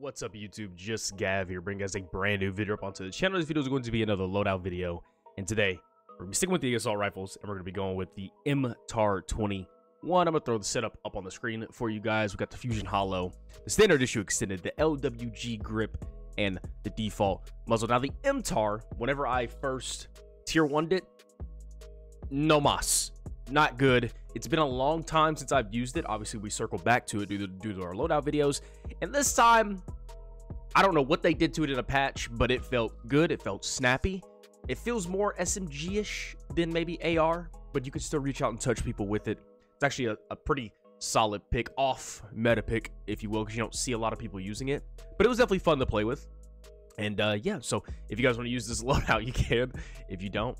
What's up, YouTube? Just Gav here, bringing guys a brand new video up onto the channel. This video is going to be another loadout video, and today we're gonna be sticking with the assault rifles, and we're gonna be going with the MTAR 21. I'm gonna throw the setup up on the screen for you guys. We got the Fusion Holo, the standard issue extended, the LWG grip, and the default muzzle. Now the MTAR, whenever I first tier 1'd it, no mas, not good. It's been a long time since I've used it. Obviously, we circle back to it due to our loadout videos. And this time, I don't know what they did to it in a patch, but it felt good. It felt snappy. It feels more SMG-ish than maybe AR, but you can still reach out and touch people with it. It's actually a pretty solid pick, off meta pick, if you will, because you don't see a lot of people using it. But it was definitely fun to play with. And yeah, so if you guys want to use this loadout, you can. If you don't,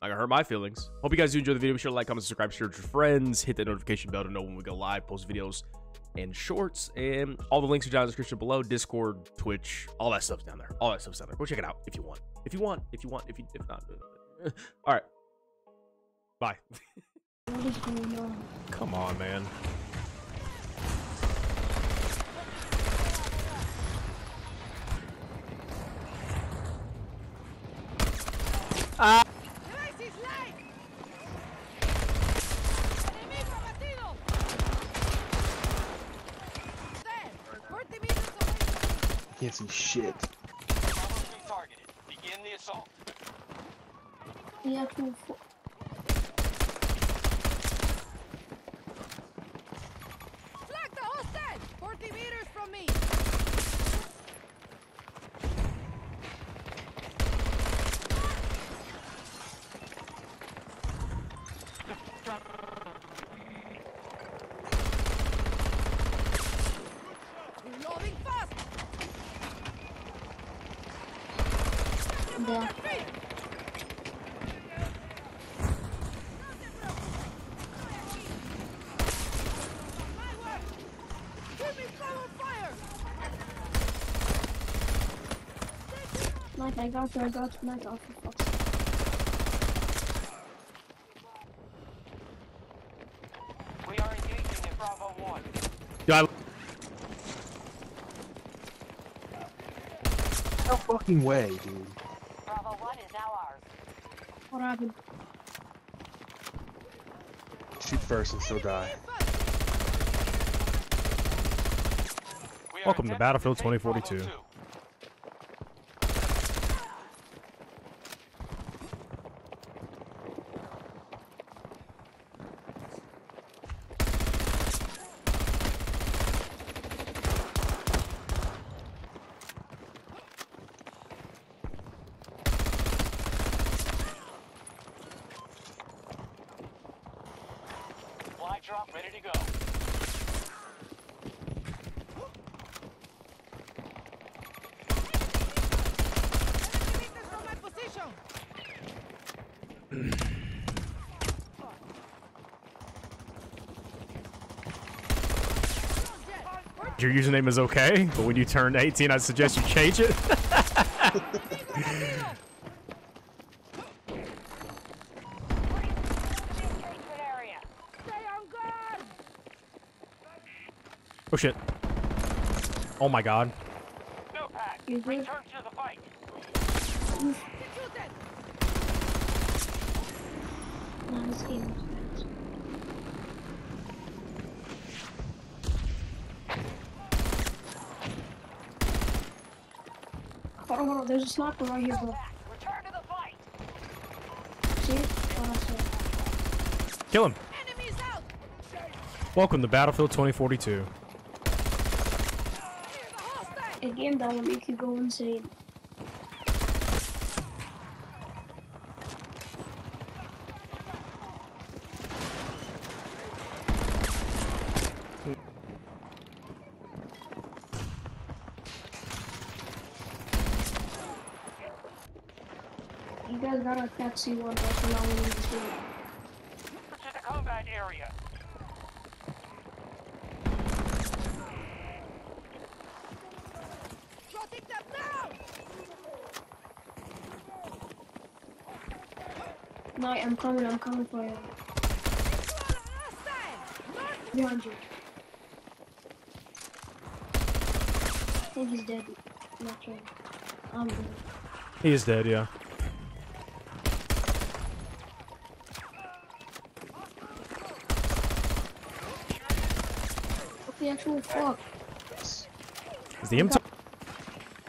I hurt my feelings. Hope you guys do enjoy the video. Be sure to like, comment, subscribe, share with your friends. Hit that notification bell to know when we go live, post videos and shorts. And all the links are down in the description below. Discord, Twitch, all that stuff's down there. Go check it out if you want. If not. All right. Bye. What is going on? Come on, man. Ah. Can't see shit. Begin the assault. Yeah, cool. Flag the hostage! 40 meters from me! Yeah. Like, I got you. We are engaging in Bravo 1. Yeah, no fucking way, dude. What happened? Shoot first and still die. Welcome to Battlefield 2042. Drop ready to go. Your username is okay, but when you turn 18, I suggest you change it. Oh shit. Oh my god. Return to the fight. Oh, there's a sniper right here, bro. Return to the fight. See it? Oh, that's it. Kill him. Enemies out. Welcome to Battlefield 2042. Again, that will make you go insane. You guys got a taxi one that's allowing you to do it. To the combat area. No, I'm coming for you. Behind you. think he's dead. Not sure. I'm dead. He is dead, yeah. What the actual fuck? Is the MTAR?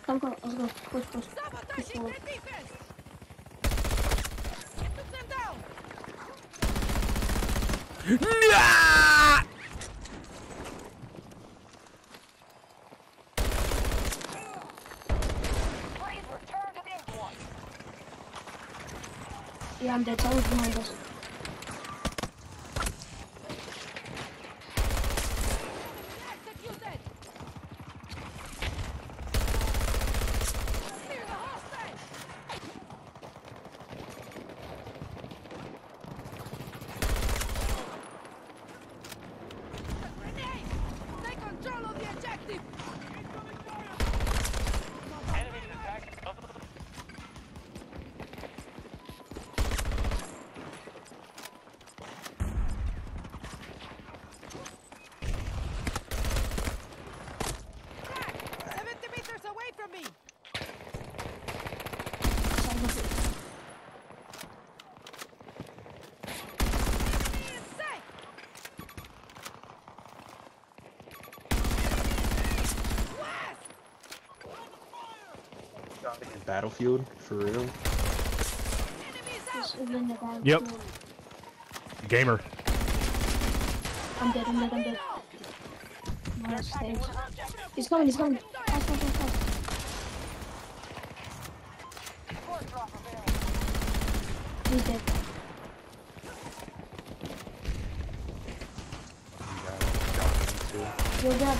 Come, come, let's go. Push, push. Push forward. Nah! Yeah, I'm dead. Someone's behind us. Battlefield, for real. Yep. Gamer. I'm dead, I'm dead, I'm dead. Nice, thanks. He's coming, he's coming. Pass, pass, pass, pass. He's dead. You're dead.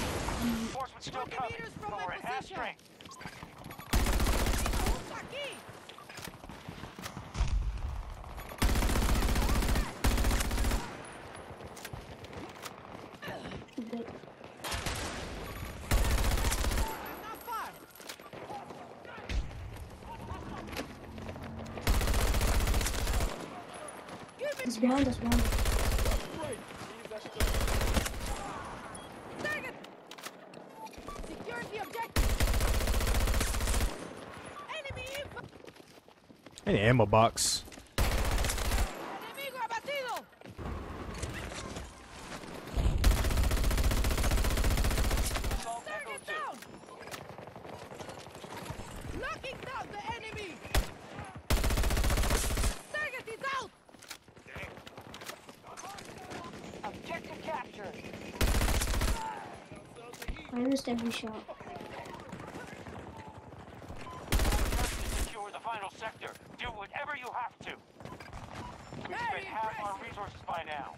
He's behind us, behind us. An ammo box. I missed every shot. Secure the final sector. Do whatever you have to. We've spent half our resources by now.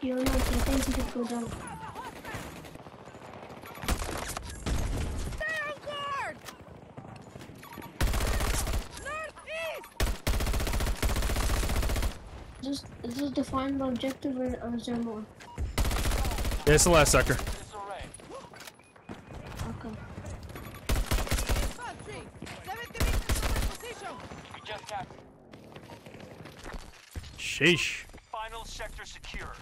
You're lucky, thank you for going down. Stay on guard! Northeast! Is this the final objective or is there more? Yeah, it's the last sucker. Okay. Sheesh. Final sector secure.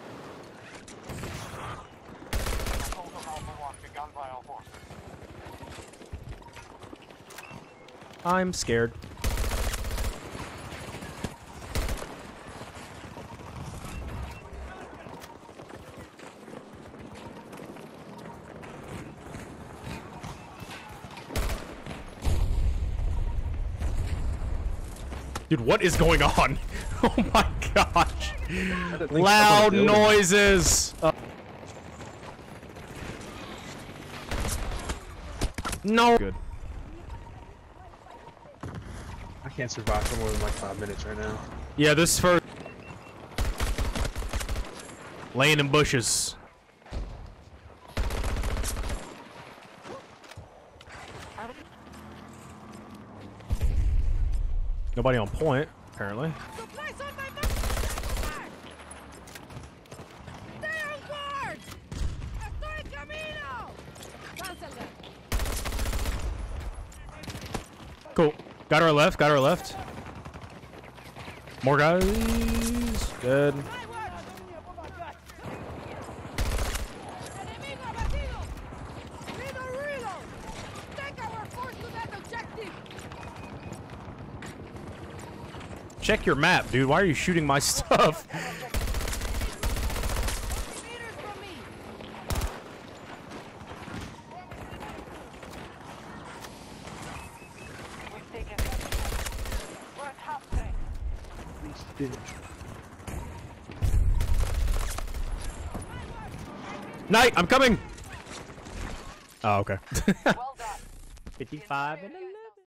I'm scared. Dude, what is going on? Oh my gosh. Loud noises. No. Good. I can't survive for more than like 5 minutes right now. Yeah, this first. Laying in bushes. Nobody on point, apparently. Stay on guard! Got our left, got our left. More guys. Good. Check your map, dude. Why are you shooting my stuff? Night, I'm coming. Oh, okay. 55 and